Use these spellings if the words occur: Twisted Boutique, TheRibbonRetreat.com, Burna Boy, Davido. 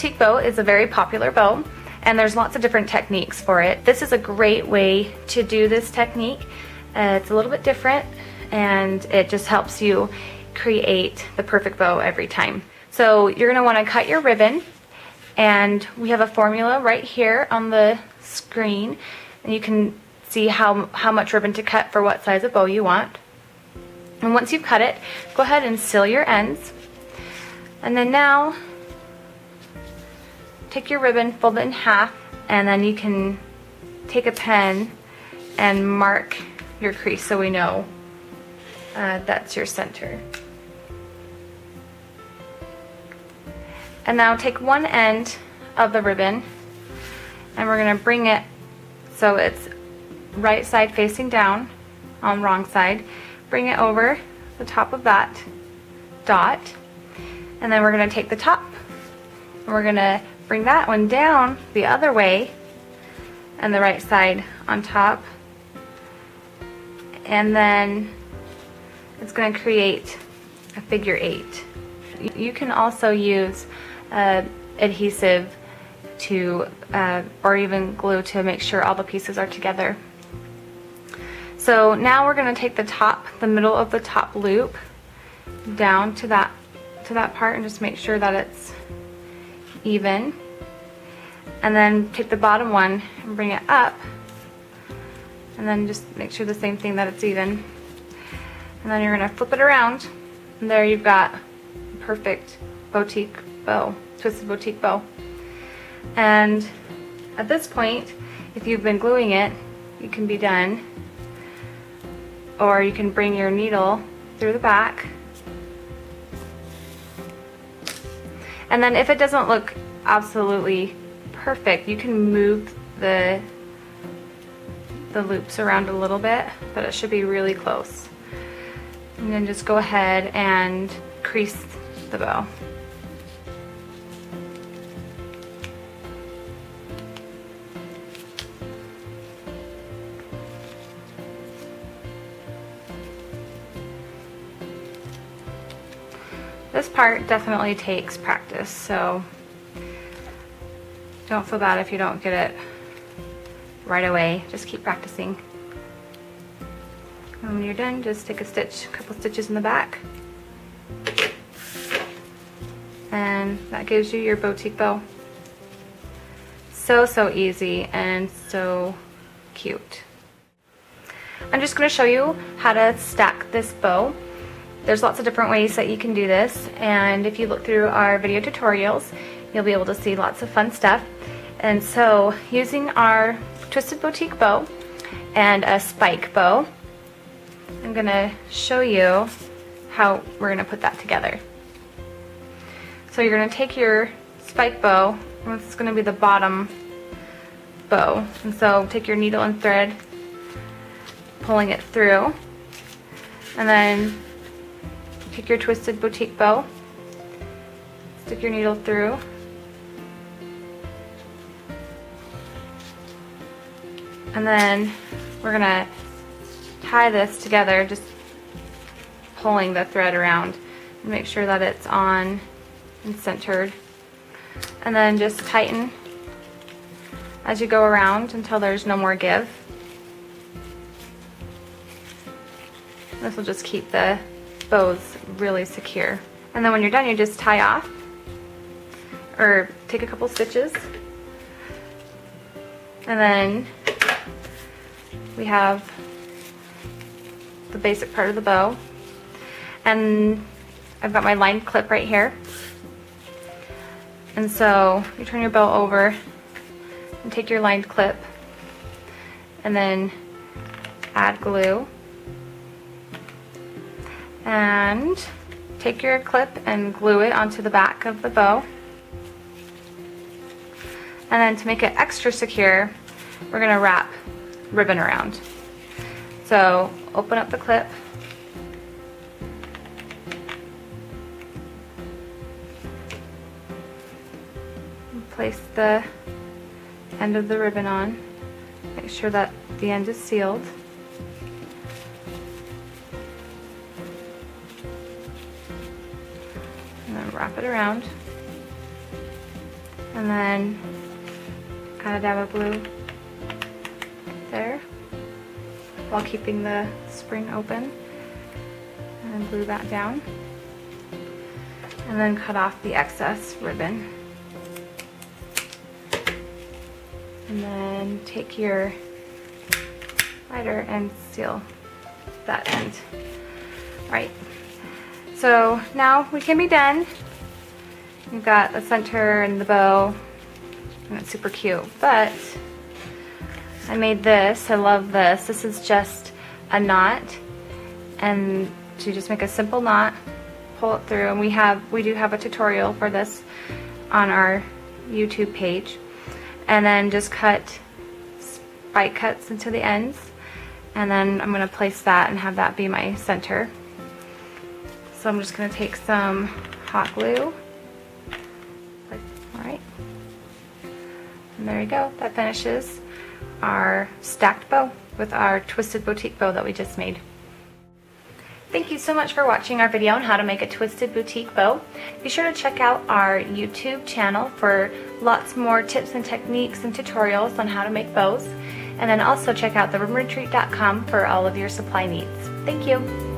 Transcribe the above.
Dropkick bow is a very popular bow, and there's lots of different techniques for it. This is a great way to do this technique. It's a little bit different, and it just helps you create the perfect bow every time. So you're going to want to cut your ribbon, and we have a formula right here on the screen, and you can see how much ribbon to cut for what size of bow you want. And once you've cut it, go ahead and seal your ends. And then now, take your ribbon, fold it in half, and then you can take a pen and mark your crease so we know that's your center. And now take one end of the ribbon, and we're going to bring it so it's right side facing down on wrong side. Bring it over the top of that dot, and then we're going to take the top, and we're going to bring that one down the other way and the right side on top, and then it's going to create a figure eight. You can also use adhesive to or even glue to make sure all the pieces are together. So now we're going to take the top, the middle of the top loop, down to that part, and just make sure that it's even, and then take the bottom one and bring it up, and then just make sure the same thing, that it's even, and then you're going to flip it around, and there you've got a perfect boutique bow, twisted boutique bow. And at this point, if you've been gluing it, you can be done, or you can bring your needle through the back. And then if it doesn't look absolutely perfect, you can move the loops around a little bit, but it should be really close. And then just go ahead and crease the bow. This part definitely takes practice, so don't feel bad if you don't get it right away. Just keep practicing. And when you're done, just take a stitch, a couple stitches in the back, and that gives you your boutique bow. So easy and so cute. I'm just going to show you how to stack this bow. There's lots of different ways that you can do this, and if you look through our video tutorials, you'll be able to see lots of fun stuff. And so, using our twisted boutique bow and a spike bow, I'm going to show you how we're going to put that together. So you're going to take your spike bow, and this is going to be the bottom bow, and so take your needle and thread, pulling it through, and then take your twisted boutique bow, stick your needle through, and then we're going to tie this together, just pulling the thread around, and make sure that it's on and centered, and then just tighten as you go around until there's no more give. This will just keep the bows really secure. And then when you're done, you just tie off or take a couple stitches, and then we have the basic part of the bow. And I've got my lined clip right here, and so you turn your bow over and take your lined clip and then add glue, and take your clip and glue it onto the back of the bow. And then to make it extra secure, we're going to wrap ribbon around. So open up the clip, and place the end of the ribbon on. Make sure that the end is sealed. And then wrap it around, and then add a dab of blue there while keeping the spring open, and glue that down, and then cut off the excess ribbon. And then take your lighter and seal that end. Right, so now we can be done. You've got the center and the bow, and it's super cute. But I made this, I love this. This is just a knot, and you just make a simple knot, pull it through, and we do have a tutorial for this on our YouTube page. And then just cut spike cuts into the ends, and then I'm going to place that and have that be my center. So I'm just going to take some hot glue. All right, and there you go. That finishes our stacked bow with our twisted boutique bow that we just made. Thank you so much for watching our video on how to make a twisted boutique bow. Be sure to check out our YouTube channel for lots more tips and techniques and tutorials on how to make bows. And then also check out TheRibbonRetreat.com for all of your supply needs. Thank you.